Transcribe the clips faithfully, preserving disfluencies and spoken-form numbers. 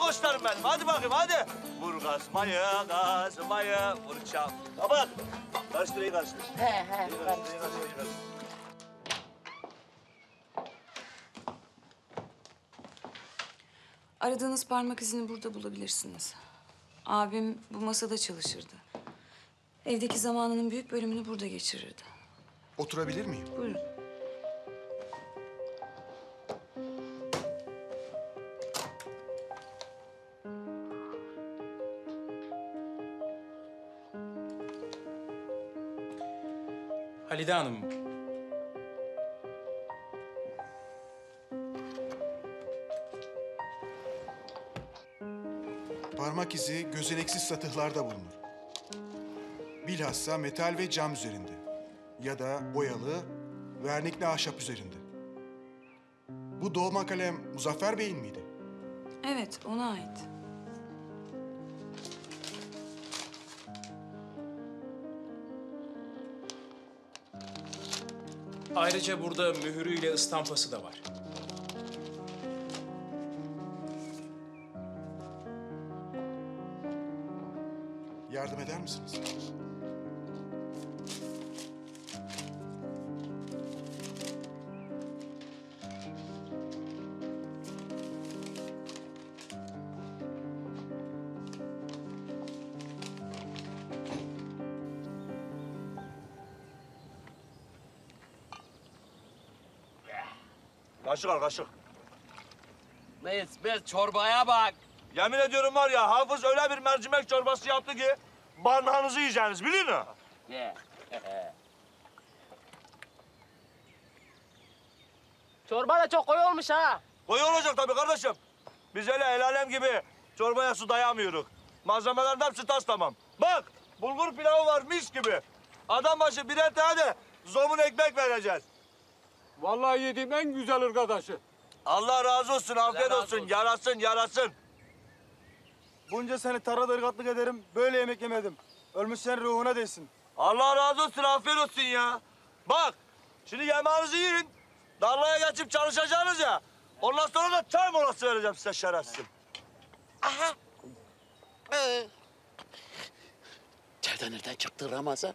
koçlarım benim. Hadi bakayım hadi. Vur kasmayı, kasmayı, vur çam. Kapat. Karıştır, iyi karıştır. He he. İyi karıştır, karıştır. iyi karıştır, iyi karıştır. Aradığınız parmak izini burada bulabilirsiniz. Abim bu masada çalışırdı. Evdeki zamanının büyük bölümünü burada geçirirdi. Oturabilir miyim? Buyurun. Halide Hanım. Parmak izi gözeneksiz satıhlarda bulunur. Bilhassa metal ve cam üzerinde ya da boyalı, vernikli ahşap üzerinde. Bu dolma kalem Muzaffer Bey'in miydi? Evet, ona ait. Ayrıca burada mühürüyle ıstampası da var. Yardım eder misiniz? Kaşık al, kaşık. Mesmet, çorbaya bak. Yemin ediyorum var ya, Hafız öyle bir mercimek çorbası yaptı ki... ...barnağınızı yiyeceğiniz, biliyor musun? Ne? Çorba da çok koyu olmuş ha. Koyu olacak tabii kardeşim. Biz öyle el alem gibi çorbaya su dayamıyoruz. Malzemelerden hepsi tas tamam. Bak, bulgur pilavı var mis gibi. Adam başı birer tane zomun ekmek vereceğiz. Vallahi yediğim en güzel arkadaşı. Allah razı olsun, afiyet olsun. olsun. Yarasın, yarasın. Bunca seni tarlada ırgatlık ederim, böyle yemek yemedim. Ölmüş senin ruhuna değsin. Allah razı olsun, afiyet olsun ya. Bak, şimdi yemeğinizi yiyin. Darlaya geçip çalışacaksınız ya. Ondan sonra da çay molası vereceğim size şerefsizim. Aha! Ee. Çaydan nereden çıktı Ramazan?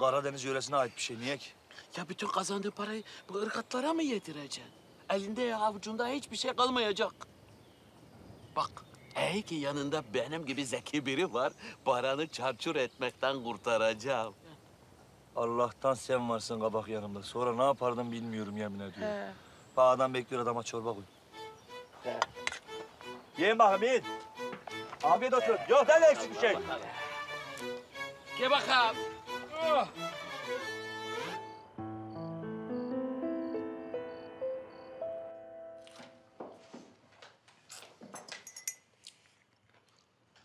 Karadeniz yöresine ait bir şey, niye ki? Ya bütün kazandığı parayı bu ırgatlara mı yedireceksin? Elinde avucunda hiçbir şey kalmayacak. Bak, hey ki yanında benim gibi zeki biri var, paranı çarçur etmekten kurtaracağım. Allah'tan sen varsın kabak yanımda. Sonra ne yapardım bilmiyorum yemin ediyorum. He. Bak adam bekliyor, adama çorba koy. He. Yiyin bakayım, yiyin. Afiyet olsun. Yok, ne eksik bir şey. Bakalım. Gel bakalım. Oh.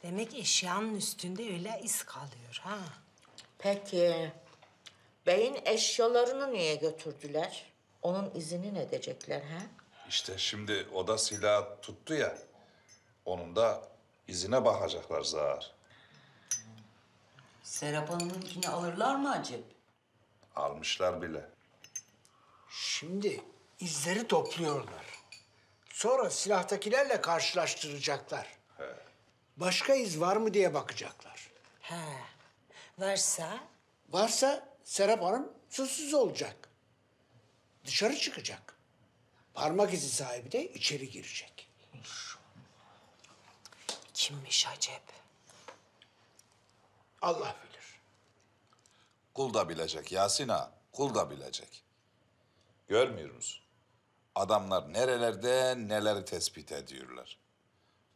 Demek eşyanın üstünde öyle iz kalıyor ha. Peki, beyin eşyalarını niye götürdüler? Onun izini ne edecekler ha? İşte şimdi oda silah tuttu ya, onun da izine bakacaklar zar. Serap Hanım'ınkini alırlar mı acaba? Almışlar bile. Şimdi izleri topluyorlar. Sonra silahtakilerle karşılaştıracaklar. He. Başka iz var mı diye bakacaklar. Ha, varsa? Varsa Serap Hanım susuz olacak. Dışarı çıkacak. Parmak izi sahibi de içeri girecek. Kimmiş acep? Allah bilir. Kul da bilecek Yasin ağa, kul da bilecek. Görmüyor musun? Adamlar nerelerde neleri tespit ediyorlar.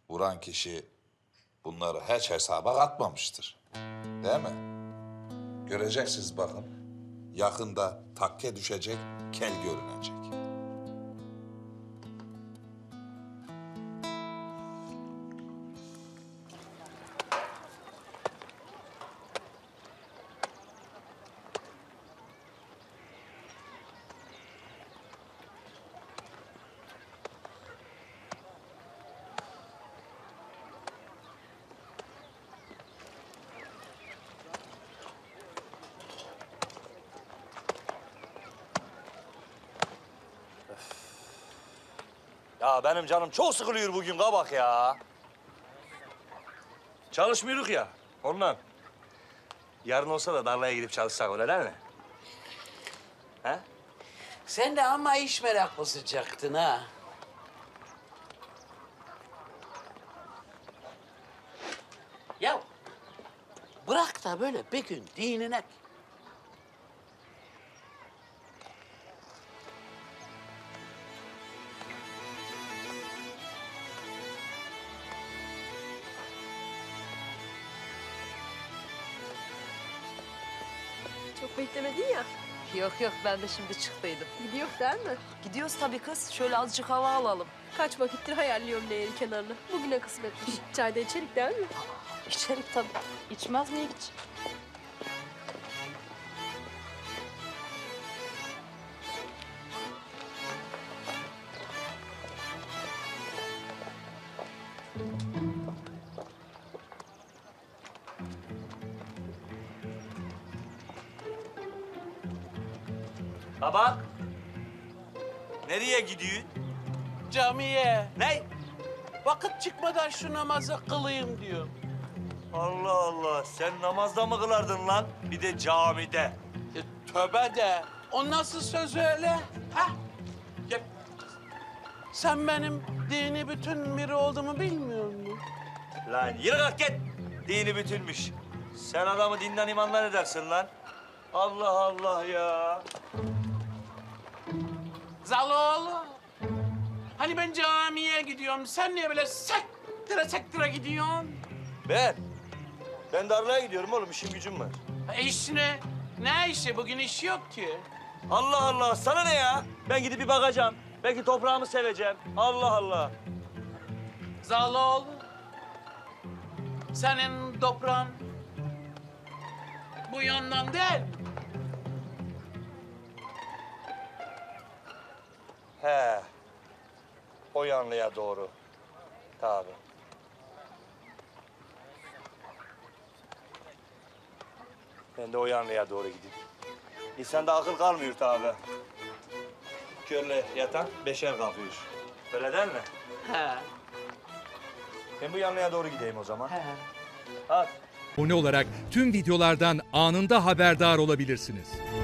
Vuran kişi... Bunları hiç hesaba katmamıştır. Değil mi? Göreceksiniz bakın. Yakında takke düşecek, kel görünecek. Ya benim canım çok sıkılıyor bugün kabak ya. Çalışmıyoruz ya, ondan. Yarın olsa da darlaya gidip çalışsak öyle değil mi? Ha? Sen de ama iş meraklısıcaktın ha. Ya bırak da böyle bir gün dinine... Çok beklemedin ya. Yok yok, ben de şimdi çıktıydım. Gidiyor değil mi? Gidiyoruz tabii kız. Şöyle azıcık hava alalım. Kaç vakittir hayalliyorum nehir kenarını. Bugüne kısmetmiş. Çayda içerik değil mi? İçerik tabii. İçmez mi hiç? Baba, nereye gidiyorsun? Camiye. Ne? Vakit çıkmadan şu namazı kılayım diyor. Allah Allah, sen namazda mı kılardın lan? Bir de camide. E, tövbe de, o nasıl söz öyle? Ha? Ya, sen benim dini bütün biri olduğumu bilmiyor musun? Lan yürü kalk git, dini bütünmüş. Sen adamı dinden imandan edersin lan. Allah Allah ya. Zaloğlu, hani ben camiye gidiyorum, sen niye böyle sektere sektere gidiyorsun? Ben? Ben darlaya gidiyorum oğlum, işim gücüm var. E iş ne? Ne işi? Bugün iş yok ki. Allah Allah, sana ne ya? Ben gidip bir bakacağım, belki toprağımı seveceğim. Allah Allah. Zaloğlu, senin toprağın bu yandan değil mi? He, o yanlıya doğru. Tabii. Ben de o yanlıya doğru gideyim. İnsanda akıl kalmıyor tabii. Körle yatan beşer kalkıyor. Öyle değil mi? He. Ben bu yanlıya doğru gideyim o zaman. He. At. Abone olarak tüm videolardan anında haberdar olabilirsiniz.